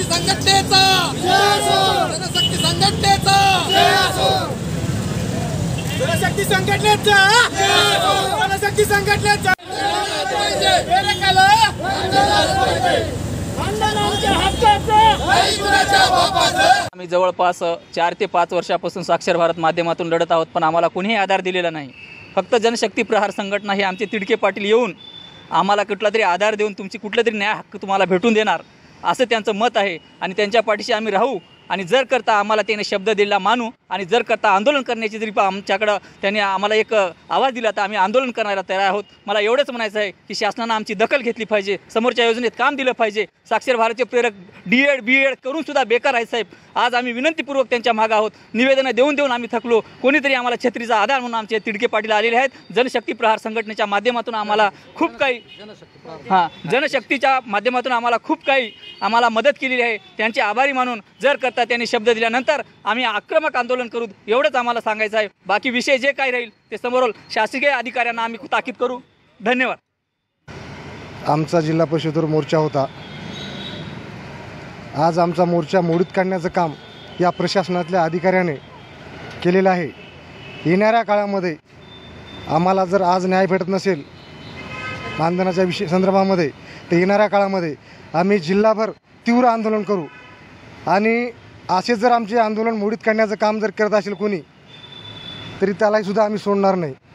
जनशक्ती संघटनेचा जनशक्ती संघटनेचा जनशक्ती संघटनेचा जनशक्ती संघटनेचा आम्ही जवळपास 4 ते 5 वर्षापासून साक्षर भारत माध्यमातून लढत आहोत, पण आम्हाला कोणीही आधार दिलेला नाही। फक्त जनशक्ती प्रहार संघटना ही आमचे तिडके पाटील येऊन आम्हाला कुठला तरी आधार देऊन तुमची कुठला तरी न्याय हक्क तुम्हाला भेटून देणार असं त्यांचं मत आहे आणि त्यांच्या पाठीशी आम्ही राहू। आणि जर करता आम्हाला त्यांनी शब्द दिलेला मानू आणि जर करता आंदोलन करण्याची जरी आमच्याकडे त्यांनी आम्हाला एक आवाज दिला तर आम्ही आंदोलन करायला तयार आहोत। मला एवढंच म्हणायचं आहे की शासनाने आमची दखल घेतली पाहिजे, समोरच्या योजनेत काम दिलं पाहिजे। साक्षर भारतचे प्रेरक डीएड बीएड करून सुद्धा बेकार आहेत साहेब। आज आम्ही विनंतीपूर्वक त्यांच्या मागे आहोत, निवेदन देऊन देऊन आम्ही थकलो। कोणीतरी आम्हाला छत्रीचा आधार म्हणून आमचे तिडके पाटील आलेले आहेत। जनशक्ती प्रहार संघटनेच्या माध्यमातून आम्हाला खूप काही जनशक्तीच्या माध्यमातून आम्हाला खूप काही आम्हाला मदत केलेली आहे, त्यांचे आभारी मानून जर करता त्यांनी शब्द दिल्यानंतर आम्ही आक्रमक आंदोलन करू एवढंच आम्हाला सांगायचं आहे। बाकी विषय जे काही राहील ते समोर शासकीय अधिकाऱ्यांना आम्ही ताकीद करू। धन्यवाद। आमचा जिल्हा परिषदेवर मोर्चा होता, आज आमचा मोर्चा मोडीत काढण्याचं काम या प्रशासनातल्या अधिकाऱ्याने केलेलं आहे। येणाऱ्या काळामध्ये आम्हाला जर आज न्याय भेटत नसेल मानधनाच्या विषय संदर्भामध्ये तर येणाऱ्या काळामध्ये आम्ही जिल्हाभर तीव्र आंदोलन करू। आणि असे जर आमचे आंदोलन मोडीत काढण्याचं काम जर करत असेल कोणी तरी त्यालाही सुद्धा आम्ही सोडणार नाही।